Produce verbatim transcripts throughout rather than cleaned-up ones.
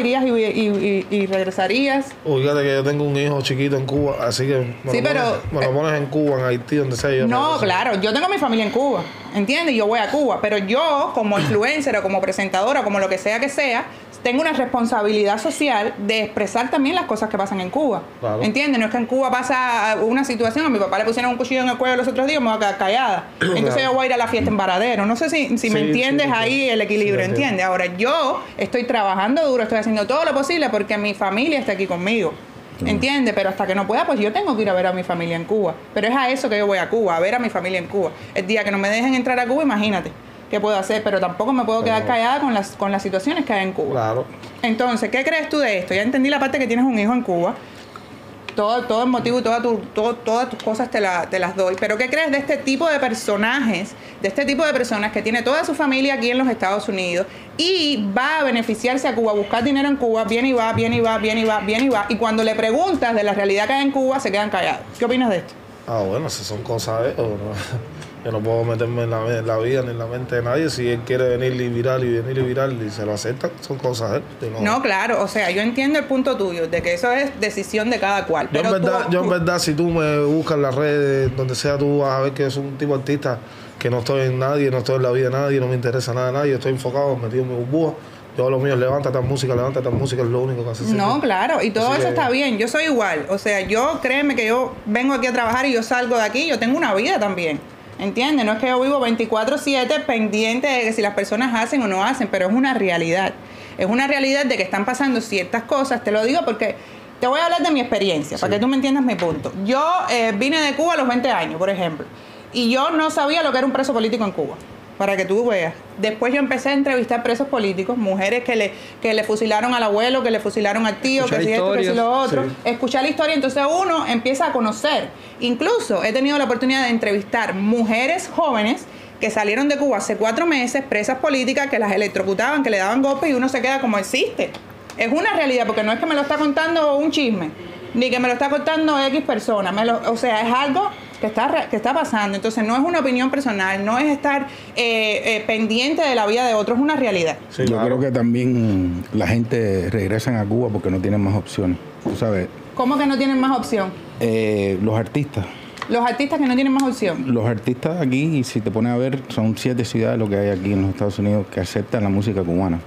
irías y, y, y, y regresarías. Fíjate que yo tengo un hijo chiquito en Cuba, así que me, sí, lo, pero, pones, me eh, lo pones en Cuba, en Haití, donde sea yo. No, claro, yo tengo mi familia en Cuba, ¿entiendes? Yo voy a Cuba, pero yo como influencer o como presentadora, como lo que sea que sea, tengo una responsabilidad social de expresar también las cosas que pasan en Cuba, claro. ¿Entiendes? No es que en Cuba pasa una situación, a mi papá le pusieron un cuchillo en el cuello los otros días y me voy a quedar callada. Entonces claro. Yo voy a ir a la fiesta en Varadero. No sé si, si sí, me entiendes sí, ahí sí. El equilibrio, sí, ¿entiendes? Ahora, yo estoy trabajando duro, estoy haciendo todo lo posible porque mi familia está aquí conmigo, ¿entiendes? Pero hasta que no pueda, pues yo tengo que ir a ver a mi familia en Cuba. Pero es a eso que yo voy a Cuba, a ver a mi familia en Cuba. El día que no me dejen entrar a Cuba, imagínate qué puedo hacer, pero tampoco me puedo quedar callada con las con las situaciones que hay en Cuba. Claro. Entonces, ¿qué crees tú de esto? Ya entendí la parte que tienes un hijo en Cuba. Todo, todo el motivo y toda tu, todo, todas tus cosas te, la, te las doy. Pero ¿qué crees de este tipo de personajes, de este tipo de personas que tiene toda su familia aquí en los Estados Unidos y va a beneficiarse a Cuba, buscar dinero en Cuba, viene y va, viene y va, viene y va, viene y va, y cuando le preguntas de la realidad que hay en Cuba, se quedan callados? ¿Qué opinas de esto? Ah, bueno, si son cosas de eso, ¿no? Yo no puedo meterme en la, en la vida ni en la mente de nadie. Si él quiere venir y viral y venir y viral y se lo aceptan, son cosas de él. No... no, claro. O sea, yo entiendo el punto tuyo de que eso es decisión de cada cual. Yo, pero en, verdad, tú, yo tú... en verdad, si tú me buscas en las redes, donde sea, tú vas a ver que es un tipo de artista que no estoy en nadie, no estoy en la vida de nadie, no me interesa nada de nadie. Estoy enfocado, metido en mi burbuja. Yo lo mío, levanta esta música, levanta esta música, es lo único que hace. No, claro, y todo así eso que... está bien, yo soy igual. O sea, yo, créeme que yo vengo aquí a trabajar y yo salgo de aquí, yo tengo una vida también. ¿Entiendes? No es que yo vivo veinticuatro siete pendiente de que si las personas hacen o no hacen, pero es una realidad. Es una realidad de que están pasando ciertas cosas. Te lo digo porque te voy a hablar de mi experiencia, sí, para que tú me entiendas mi punto. Yo eh, vine de Cuba a los veinte años, por ejemplo, y yo no sabía lo que era un preso político en Cuba, para que tú veas. Después yo empecé a entrevistar presos políticos, mujeres que le, que le fusilaron al abuelo, que le fusilaron al tío, escuchar que si esto, que si lo otro. Sí. Escuchar la historia, entonces uno empieza a conocer. Incluso he tenido la oportunidad de entrevistar mujeres jóvenes que salieron de Cuba hace cuatro meses, presas políticas, que las electrocutaban, que le daban golpes, y uno se queda como existe. Es una realidad, porque no es que me lo está contando un chisme, ni que me lo está contando X persona. Me lo, o sea, es algo que está, que está pasando. Entonces, no es una opinión personal, no es estar eh, eh, pendiente de la vida de otros, es una realidad. Sí, yo creo que también la gente regresa a Cuba porque no tienen más opciones. ¿Tú sabes? ¿Cómo que no tienen más opción? Eh, los artistas. Los artistas que no tienen más opción. Los artistas aquí, si te pones a ver, son siete ciudades lo que hay aquí en los Estados Unidos que aceptan la música cubana.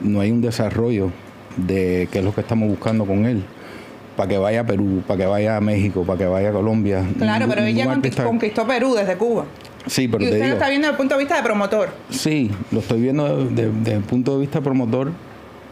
No hay un desarrollo de qué es lo que estamos buscando con él. Para que vaya a Perú, para que vaya a México, para que vaya a Colombia. Claro, pero ella artista... conquistó Perú desde Cuba. Sí, pero y usted te digo, lo está viendo desde el punto de vista de promotor. Sí, lo estoy viendo desde, desde el punto de vista promotor,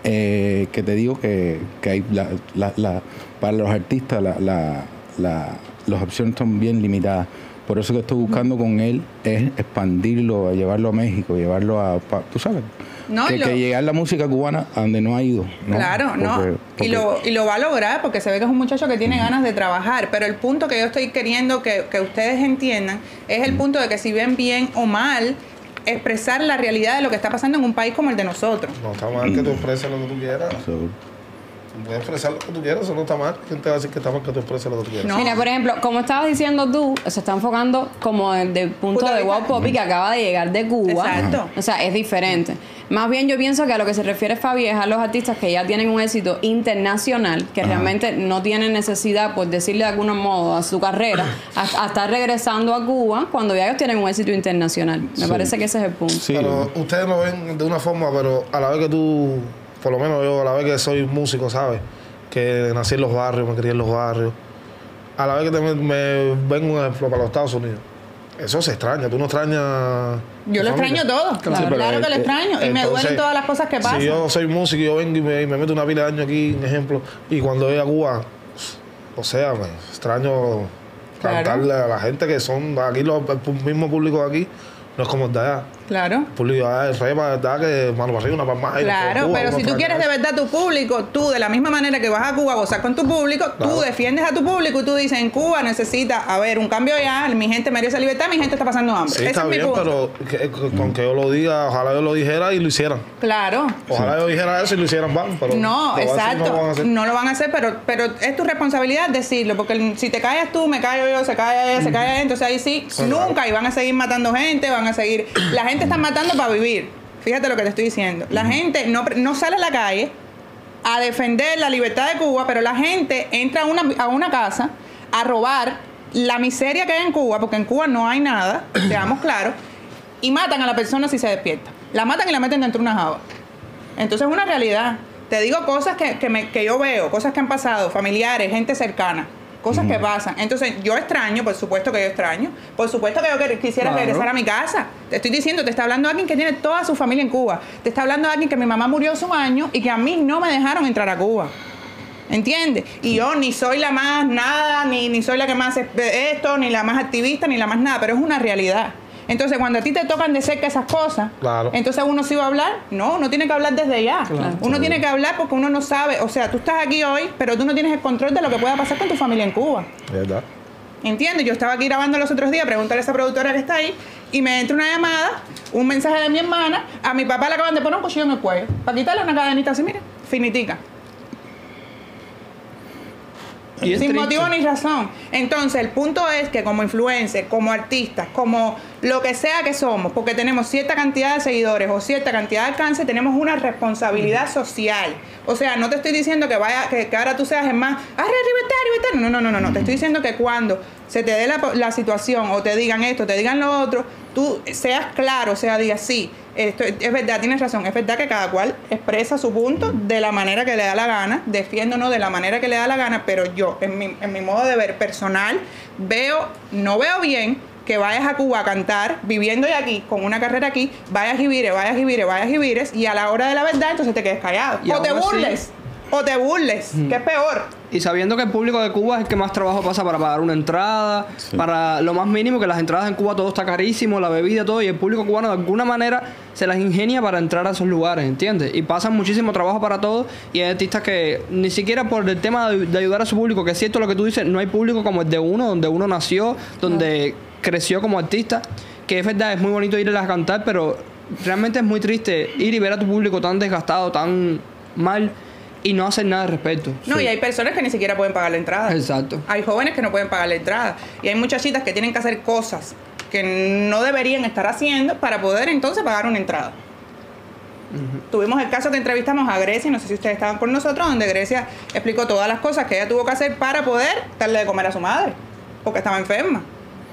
eh, que te digo que, que hay la, la, la, para los artistas la, la, la, las opciones son bien limitadas. Por eso que estoy buscando uh-huh. con él es expandirlo, llevarlo a México, llevarlo a... Pa, tú sabes... No, que, lo... que llegar la música cubana a donde no ha ido, ¿no? Claro, porque, no. Porque... Y, lo, y lo va a lograr porque se ve que es un muchacho que tiene uh-huh. ganas de trabajar. Pero el punto que yo estoy queriendo que, que ustedes entiendan es el uh-huh. punto de que si ven bien o mal, expresar la realidad de lo que está pasando en un país como el de nosotros. No está mal que tú expreses lo que tú quieras. Absolutamente. Puedes expresar lo que tú quieras, eso no está mal. ¿Quién te va a decir que está mal que tú expreses lo que tú quieras? No. Mira, por ejemplo, como estabas diciendo tú, se está enfocando como desde el punto Puta de Wopopi que acaba de llegar de Cuba. Exacto. O sea, es diferente. Más bien yo pienso que a lo que se refiere Fabi es a los artistas que ya tienen un éxito internacional, que Ajá. realmente no tienen necesidad, por decirle de algún modo, a su carrera, a, a estar regresando a Cuba cuando ya ellos tienen un éxito internacional. Me sí. parece que ese es el punto. Sí. Pero ustedes lo ven de una forma, pero a la vez que tú... Por lo menos yo, a la vez que soy músico, ¿sabes? Que nací en los barrios, me crié en los barrios. A la vez que también me vengo, un ejemplo, para los Estados Unidos. Eso se extraña, tú no extrañas... Yo lo familia? extraño todo, claro, sí, claro que lo extraño. Entonces, y me duelen todas las cosas que pasan. Si yo soy músico y yo vengo y me, y me meto una pila de años aquí, un ejemplo, y cuando voy a Cuba, o sea, me extraño claro. cantarle a la gente que son aquí, los, el mismo público de aquí. No es como el de allá. Claro. El público de allá es verdad que mano para arriba, una para más. Claro, Cuba, pero si tú quieres de verdad tu público, tú de la misma manera que vas a Cuba a gozar con tu público, claro. tú defiendes a tu público y tú dices, en Cuba necesita haber un cambio ya, mi gente merece libertad, mi gente está pasando hambre. Sí, Ese está es bien, mi punto. Pero que, que, con que yo lo diga, ojalá yo lo dijera y lo hicieran. Claro. Ojalá sí. yo dijera eso y lo hicieran, van, pero... No, exacto. No, van no lo van a hacer, pero, pero es tu responsabilidad decirlo, porque si te callas tú, me callo yo, se calla ella, mm. se calla él, entonces ahí sí, sí nunca, claro. y van a seguir matando gente, van a seguir... La gente está matando para vivir. Fíjate lo que te estoy diciendo. La gente no, no sale a la calle a defender la libertad de Cuba, pero la gente entra a una, a una casa a robar la miseria que hay en Cuba, porque en Cuba no hay nada, seamos claros, y matan a la persona si se despierta. La matan y la meten dentro de una java. Entonces es una realidad. Te digo cosas que, que, me, que yo veo, cosas que han pasado, familiares, gente cercana, cosas mm. que pasan. Entonces yo extraño, por supuesto que yo extraño, por supuesto que yo quisiera claro. regresar a mi casa. Te estoy diciendo, te está hablando alguien que tiene toda su familia en Cuba. Te está hablando alguien que mi mamá murió hace un año y que a mí no me dejaron entrar a Cuba. ¿Entiendes? Y yo ni soy la más nada, ni, ni soy la que más esto, ni la más activista, ni la más nada, pero es una realidad. Entonces, cuando a ti te tocan de cerca esas cosas, claro. entonces uno sí va a hablar. No, uno tiene que hablar desde ya. Claro. Uno tiene que hablar porque uno no sabe. O sea, tú estás aquí hoy, pero tú no tienes el control de lo que pueda pasar con tu familia en Cuba. ¿Verdad? ¿Entiendes? Yo estaba aquí grabando los otros días, preguntarle a esa productora que está ahí, y me entra una llamada, un mensaje de mi hermana, a mi papá le acaban de poner un cuchillo en el cuello, para quitarle una cadenita así, mira, finitica. Sin triste. Motivo ni razón. Entonces, el punto es que como influencers, como artistas, como lo que sea que somos, porque tenemos cierta cantidad de seguidores o cierta cantidad de alcance, tenemos una responsabilidad social. O sea, no te estoy diciendo que vaya que, que ahora tú seas el más ¡arre, libertad, libertad! No, no, no, no, no. Te estoy diciendo que cuando se te dé la, la situación o te digan esto, te digan lo otro, tú seas claro, o sea, digas sí. Esto es verdad, tienes razón, es verdad que cada cual expresa su punto de la manera que le da la gana, defiéndonos de la manera que le da la gana, pero yo, en mi, en mi modo de ver personal, veo, no veo bien que vayas a Cuba a cantar, viviendo ya aquí, con una carrera aquí, vayas y vires, vayas y vires, vayas y vires, y a la hora de la verdad entonces te quedes callado, o te burles. Sí. O te burles, mm. que es peor. Y sabiendo que el público de Cuba es el que más trabajo pasa para pagar una entrada, sí. para lo más mínimo, que las entradas en Cuba todo está carísimo, la bebida, todo, y el público cubano de alguna manera se las ingenia para entrar a esos lugares, ¿entiendes? Y pasan muchísimo trabajo para todos, y hay artistas que ni siquiera por el tema de, de ayudar a su público, que es cierto lo que tú dices, no hay público como el de uno, donde uno nació, donde ah. creció como artista, que es verdad, es muy bonito ir a cantar, pero realmente es muy triste ir y ver a tu público tan desgastado, tan mal, y no hacen nada al respecto. No, sí. y hay personas que ni siquiera pueden pagar la entrada. Exacto. Hay jóvenes que no pueden pagar la entrada. Y hay muchachitas que tienen que hacer cosas que no deberían estar haciendo para poder entonces pagar una entrada. Uh-huh. Tuvimos el caso que entrevistamos a Grecia, no sé si ustedes estaban con nosotros, donde Grecia explicó todas las cosas que ella tuvo que hacer para poder darle de comer a su madre, porque estaba enferma.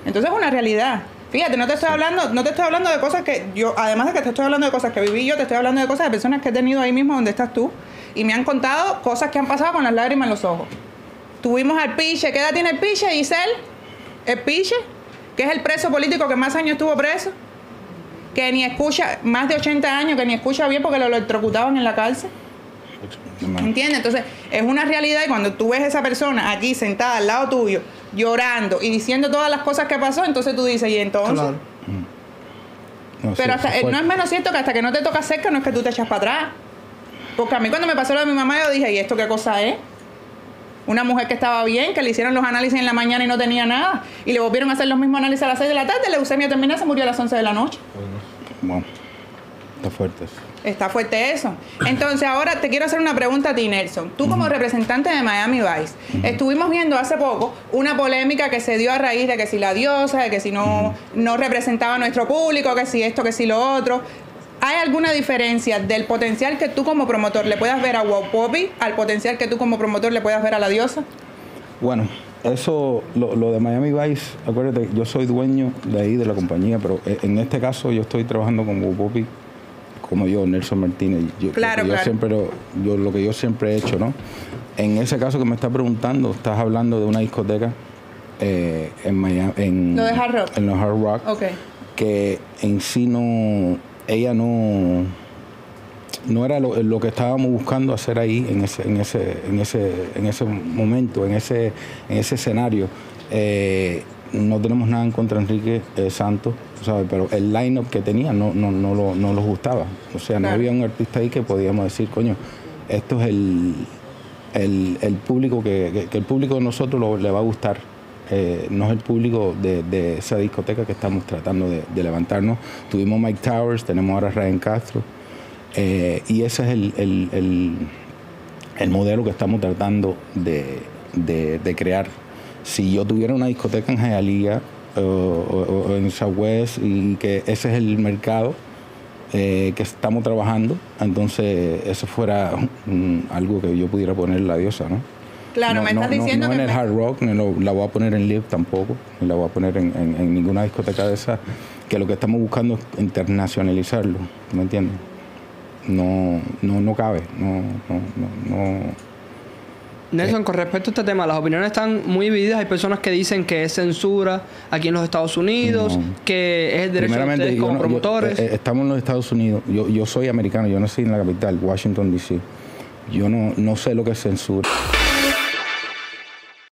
Entonces es una realidad. Fíjate, no te estoy hablando, no te estoy hablando de cosas que yo, además de que te estoy hablando de cosas que viví yo, te estoy hablando de cosas de personas que he tenido ahí mismo donde estás tú. Y me han contado cosas que han pasado con las lágrimas en los ojos. Tuvimos al Piche. ¿Qué edad tiene el Piche, Giselle? El Piche, que es el preso político que más años estuvo preso, que ni escucha, más de ochenta años, que ni escucha bien porque lo electrocutaban en la cárcel. ¿Entiendes? Entonces, es una realidad y cuando tú ves a esa persona aquí sentada al lado tuyo, llorando y diciendo todas las cosas que pasó, entonces tú dices, ¿y entonces? Claro. No, Pero sí, hasta, no es menos cierto que hasta que no te toca cerca no es que tú te echas para atrás. Porque a mí cuando me pasó lo de mi mamá, yo dije, ¿y esto qué cosa es? Una mujer que estaba bien, que le hicieron los análisis en la mañana y no tenía nada. Y le volvieron a hacer los mismos análisis a las seis de la tarde, leucemia terminal, se murió a las once de la noche. Bueno, está fuerte eso. Está fuerte eso. Entonces, ahora te quiero hacer una pregunta a ti, Nelson. Tú como uh-huh. representante de Miami Vice, uh-huh. estuvimos viendo hace poco una polémica que se dio a raíz de que si la diosa, de que si no, uh-huh. no representaba a nuestro público, que si esto, que si lo otro... ¿Hay alguna diferencia del potencial que tú como promotor le puedas ver a Wopopi al potencial que tú como promotor le puedas ver a la diosa? Bueno, eso, lo, lo de Miami Vice, acuérdate, yo soy dueño de ahí, de la compañía, pero en este caso yo estoy trabajando con Wopopi como yo, Nelson Martínez. Yo, claro, yo claro. Siempre, yo, lo que yo siempre he hecho, ¿no? En ese caso que me estás preguntando, estás hablando de una discoteca eh, en Miami. En, ¿Lo de Hard Rock? En los Hard Rock. Okay. Que en sí no... Ella no, no era lo, lo que estábamos buscando hacer ahí en ese, en ese, en ese, en ese momento, en ese, en ese escenario. Eh, no tenemos nada en contra de Enrique eh, Santos, ¿sabes? Pero el line-up que tenía no, no, no, lo, no lo gustaba. O sea, no [S2] Claro. [S1] Había un artista ahí que podíamos decir, coño, esto es el, el, el público que, que, que el público de nosotros lo, le va a gustar. Eh, no es el público de, de esa discoteca que estamos tratando de, de levantarnos. Tuvimos Mike Towers, tenemos ahora Ryan Castro, eh, y ese es el, el, el, el modelo que estamos tratando de, de, de crear. Si yo tuviera una discoteca en Hialeah o, o, o en Southwest, y que ese es el mercado, eh, que estamos trabajando, entonces eso fuera um, algo que yo pudiera poner la diosa, ¿no? Claro, no, me estás no, diciendo no, no que... No en el Hard Rock, ni lo, la voy a poner en Live tampoco, ni la voy a poner en, en, en ninguna discoteca de esas, que lo que estamos buscando es internacionalizarlo, ¿me entiendes? No, no, no cabe, no, no, no... no. Nelson, con respecto a este tema, las opiniones están muy divididas. Hay personas que dicen que es censura aquí en los Estados Unidos, no. que es el derecho de ustedes como no, promotores. Yo, estamos en los Estados Unidos. Yo, yo soy americano, yo nací en la capital, Washington, D C Yo no, no sé lo que es censura.